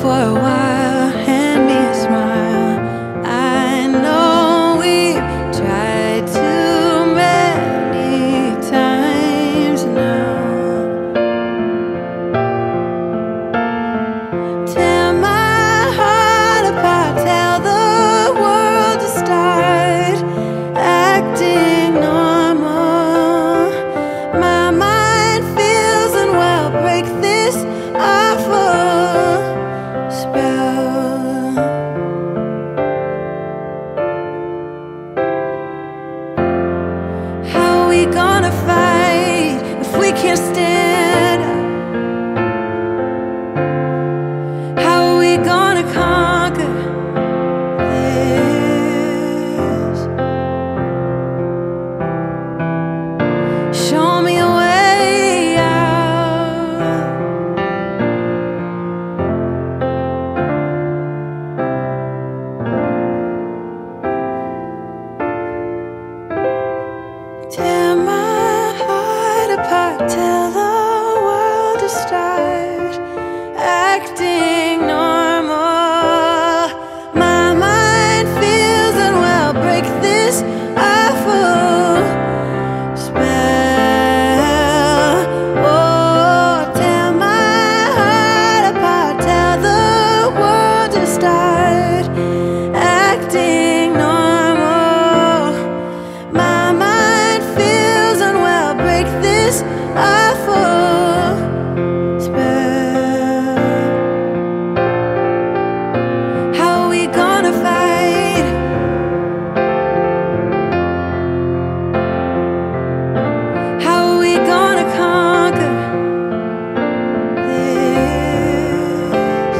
for a while, hand me a smile. I know we've tried too many times now. Tear my heart apart, tell the world to start acting normal. My mind feels unwell, break this awful gonna fight if we can't stand up? How are we gonna conquer this? Show me a way out. Tell me. Tell the world to start acting normal. My mind feels unwell, break this awful spell. Oh, tear my heart apart, tell the world to start acting normal. My mind feels unwell, break this awful spell. How are we gonna fight? How are we gonna conquer this?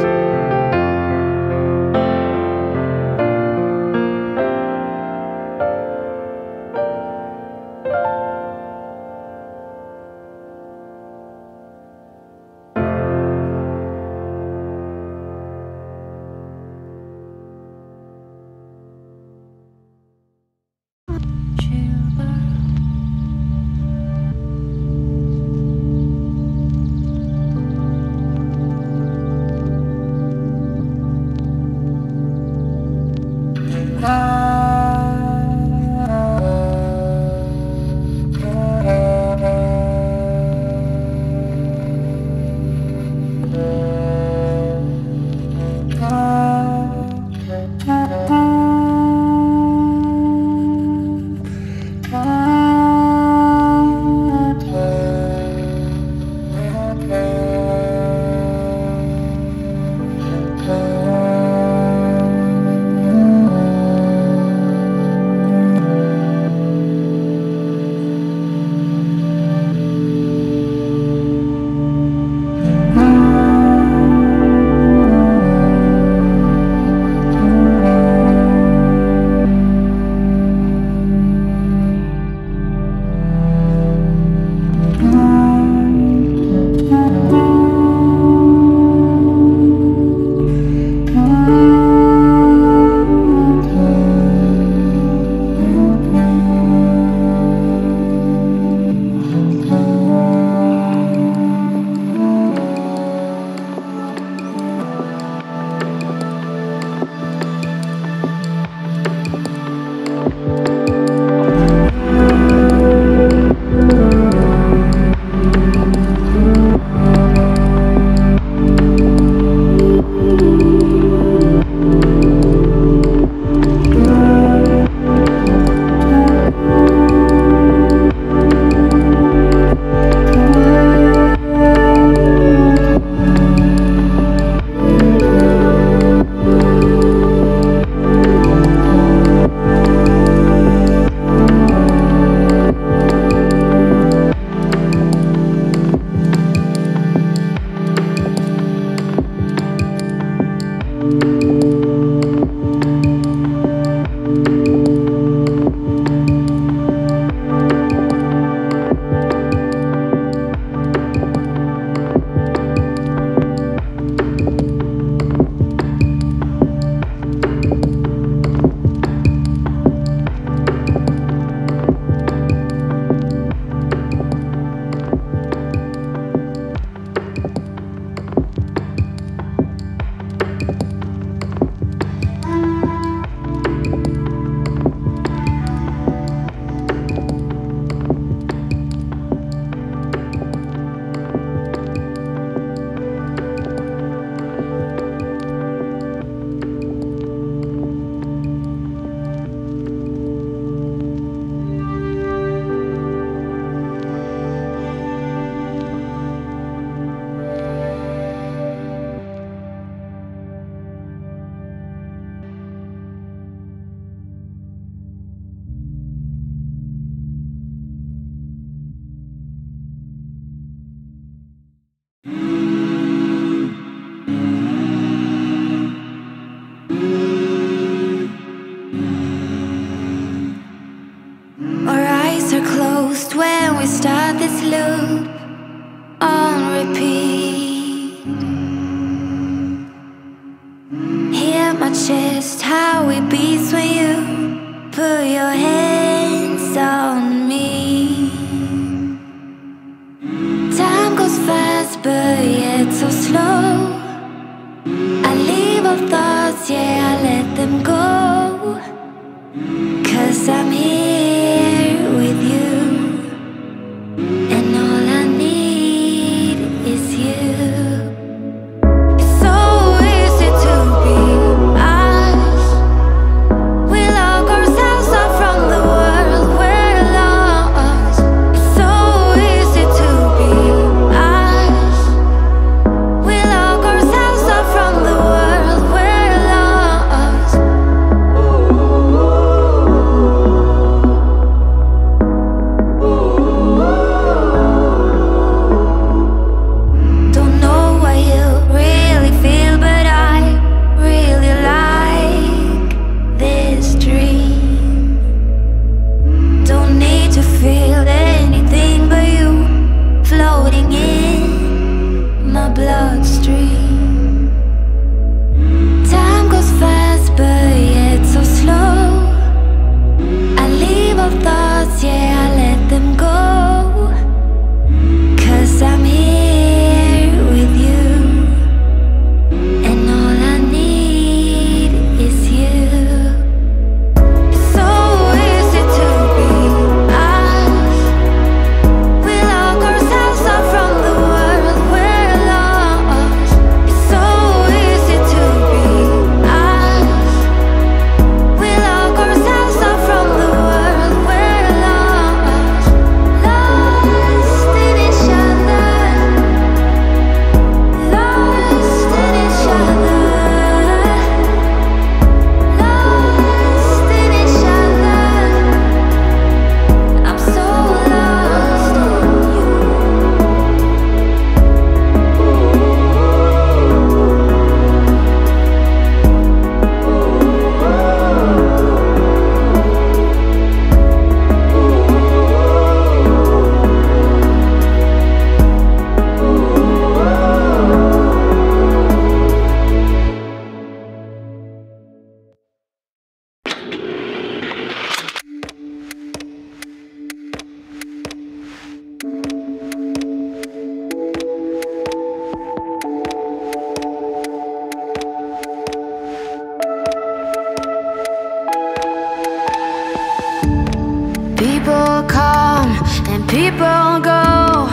people go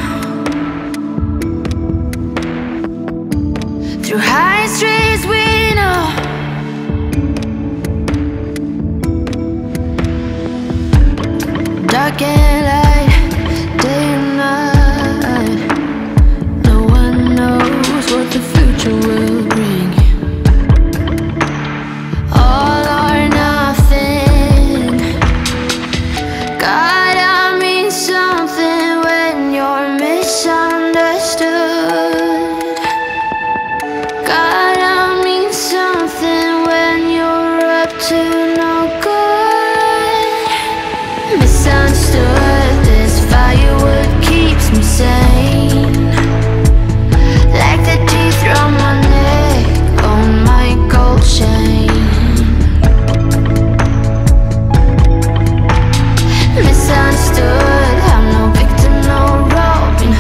through high streets we know. Dark and light, day and night, no one knows what the future will bring. All or nothing, gotta mean something when you're misunderstood. Gotta mean something when you're up to no good. Misunderstood, this firewood keeps me sane. Like the teeth on my neck, on my gold chain. Misunderstood, I'm no victim,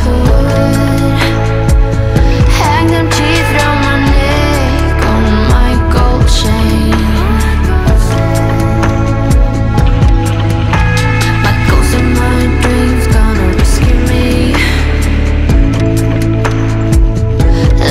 no Robin Hood.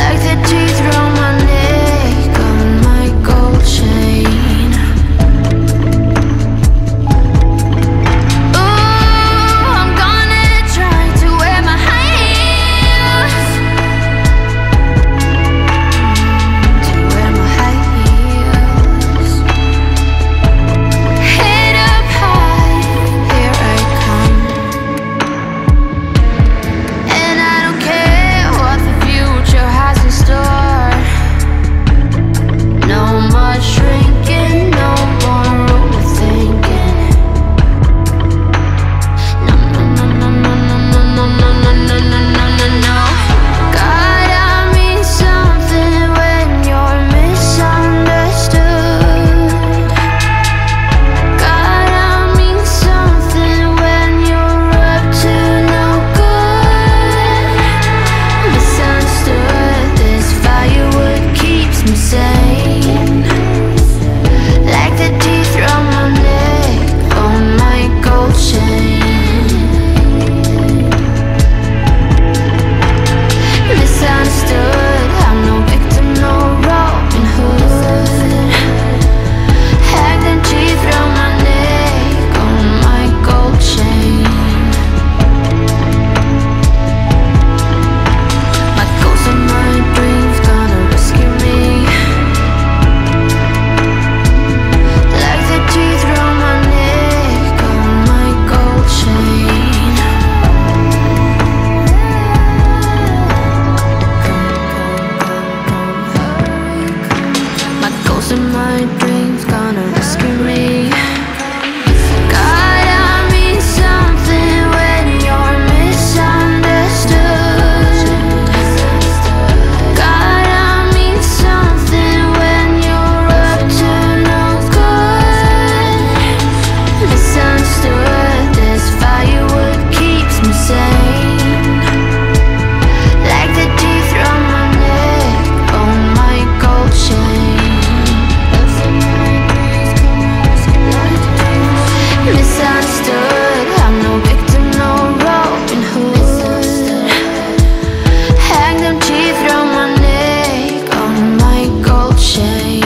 Hang them teeth on my neck, on my gold chain.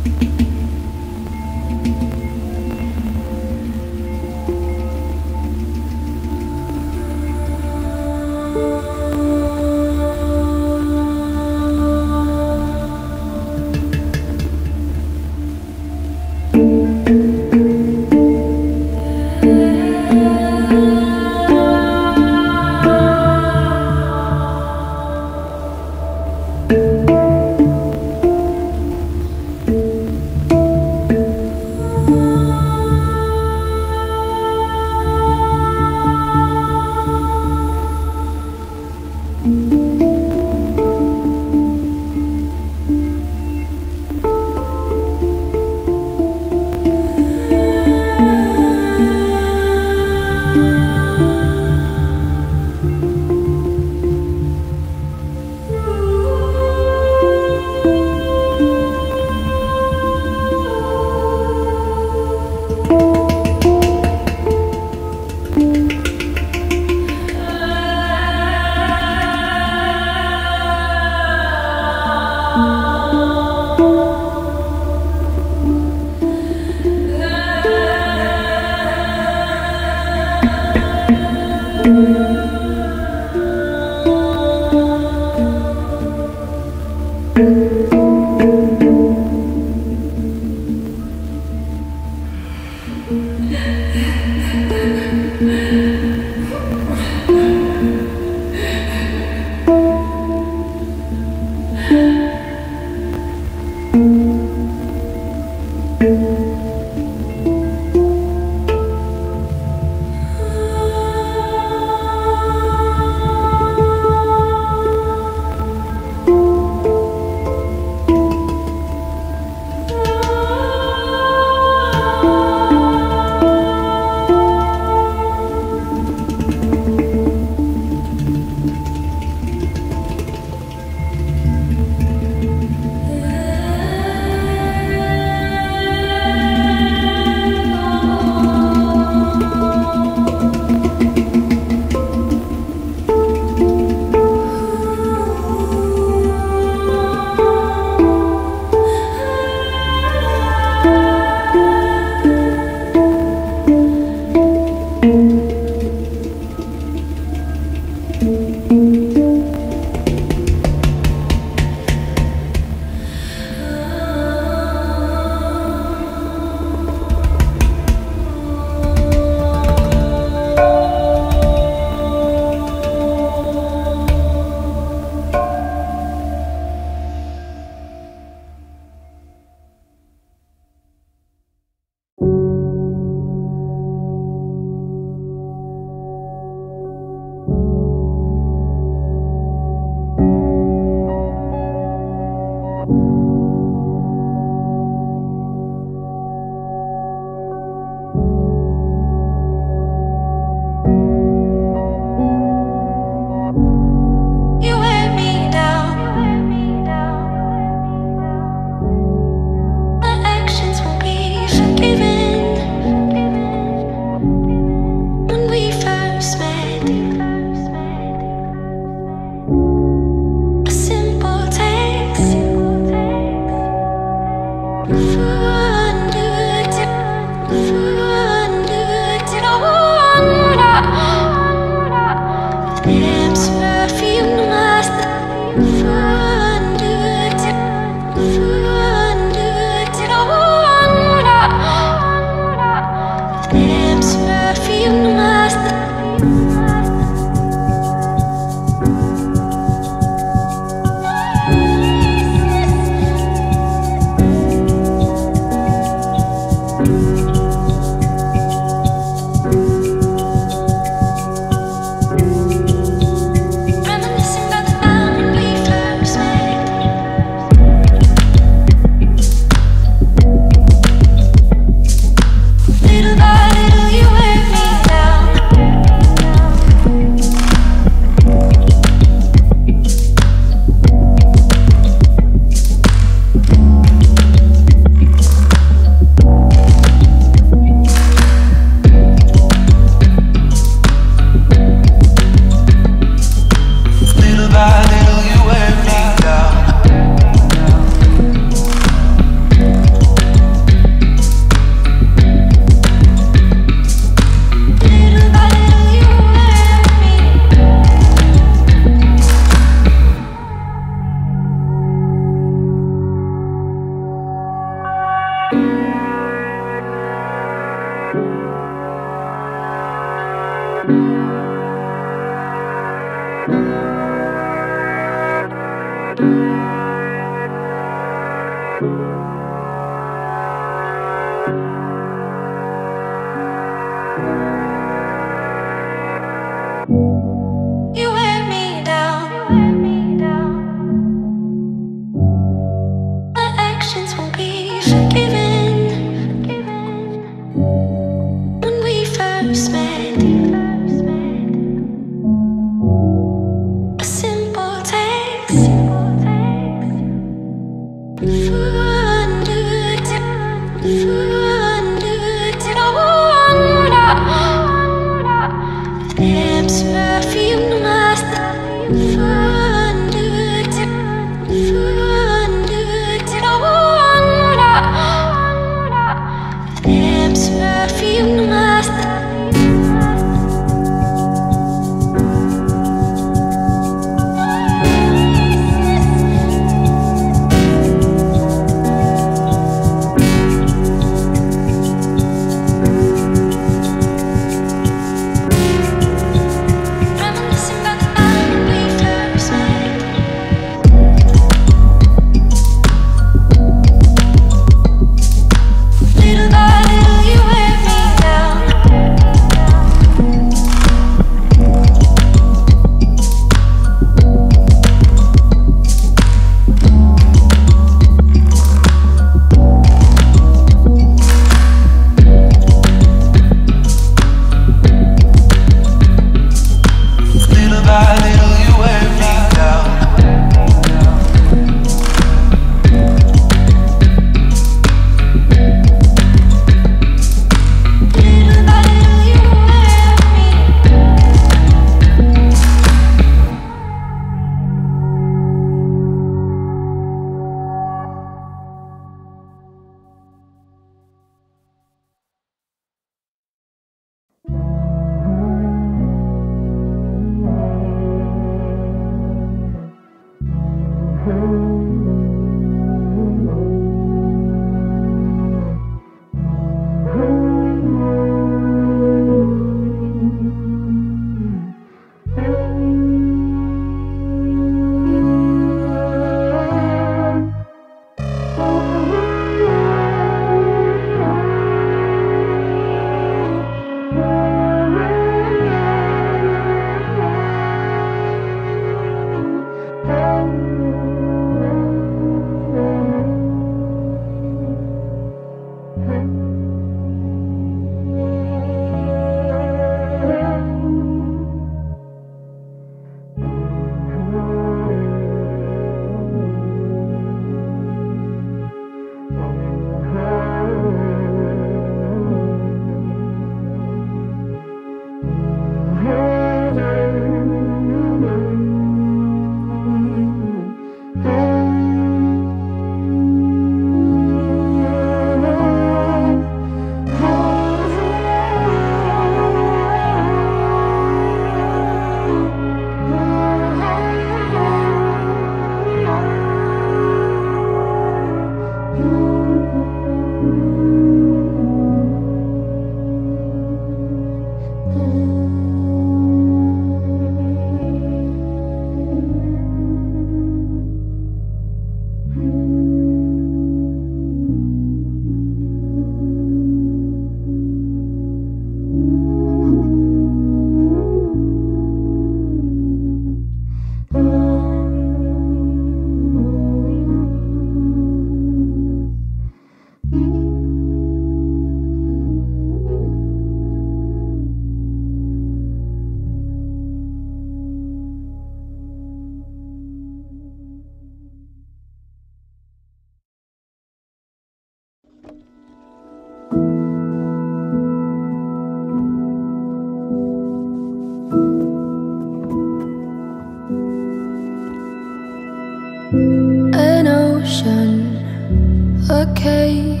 a cave,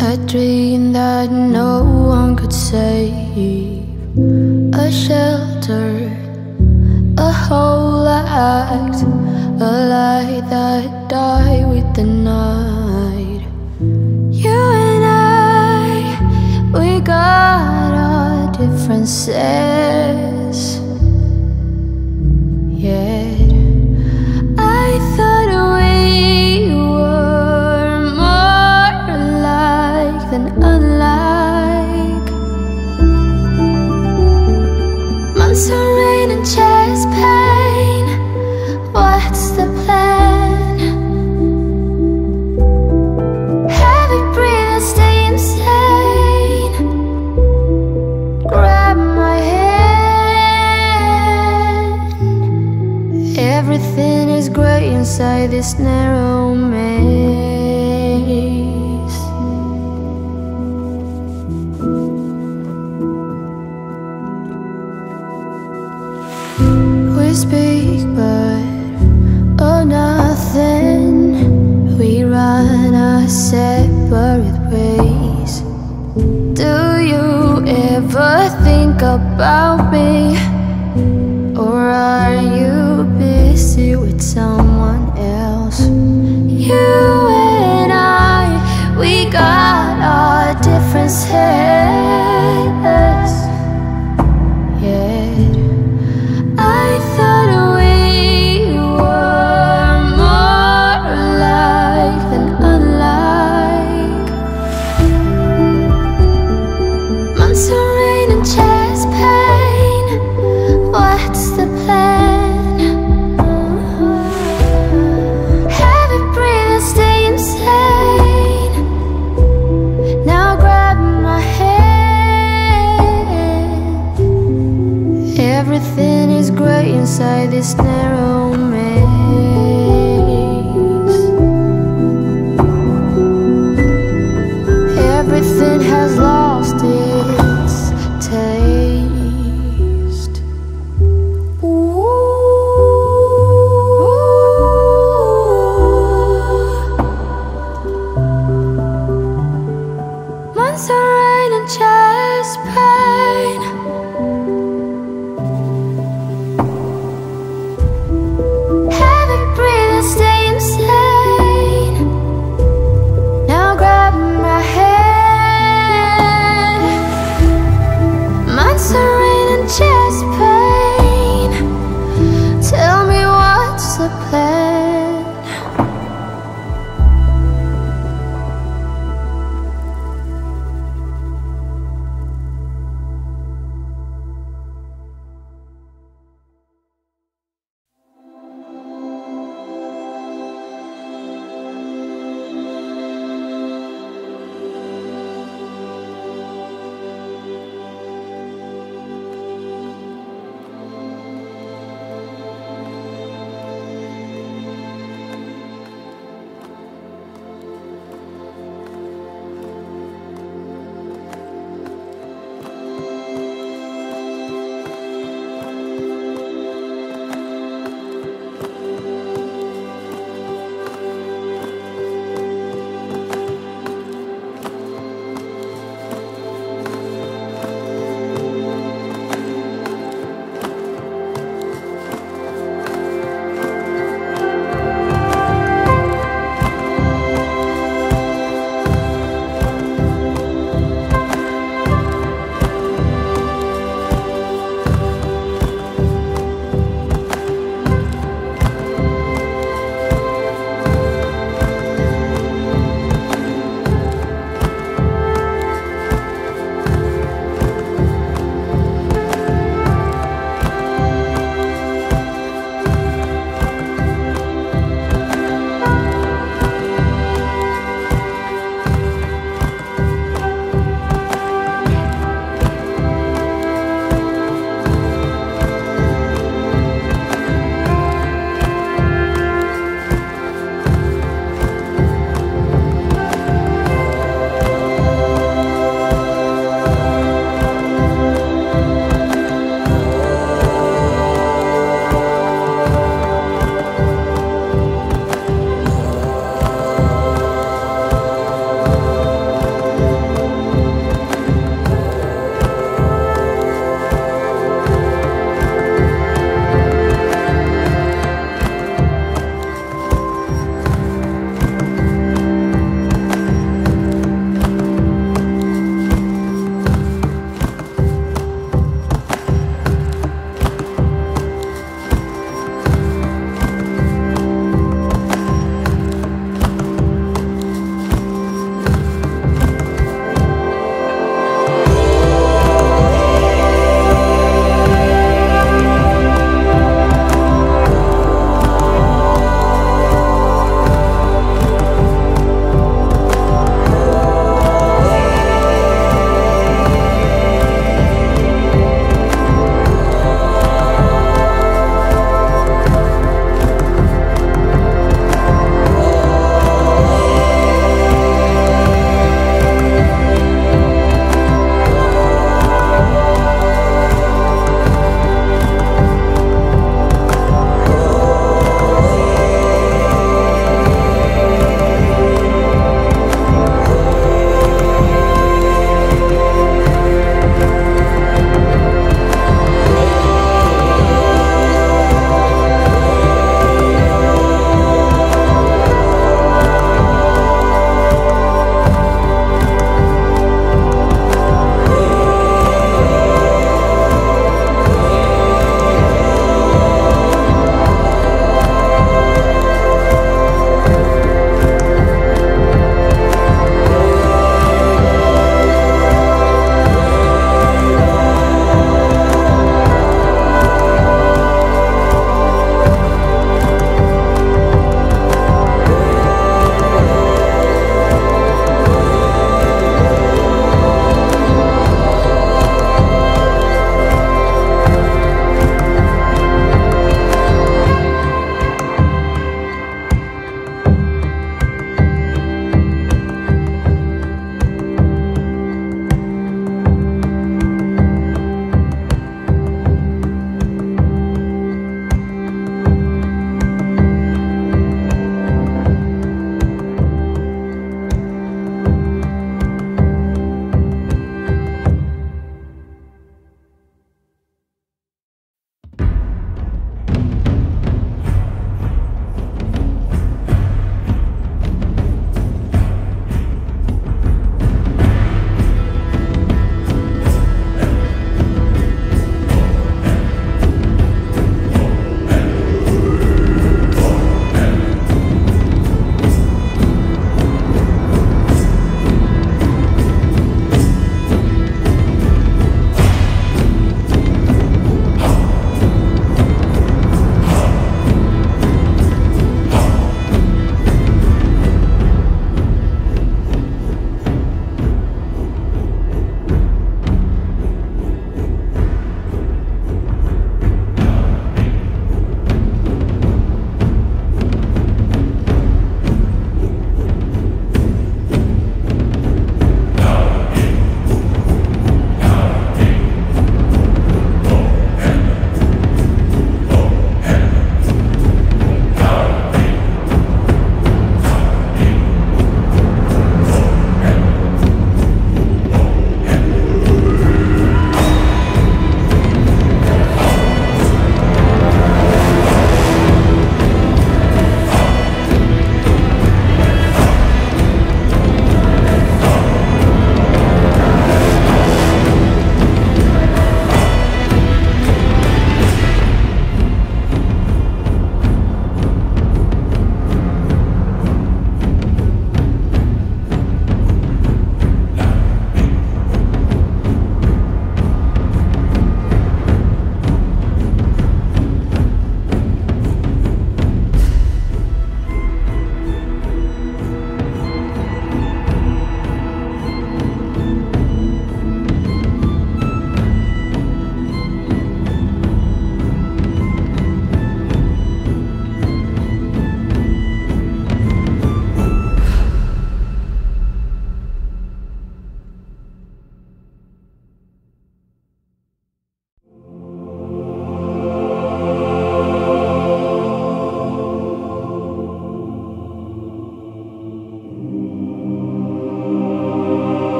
a dream that no one could save, a shelter, a whole act, a light that died with the night. You and I, we got our differences, yeah. Everything is grey inside this narrow maze. We speak but oh nothing. We run our separate ways. Do you ever think about me? Or are you busy with someone else? You and I, we got our differences, yeah. I thought we were more alike than unlike. Months of rain and chest pain, what's the plan?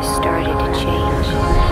Started to change.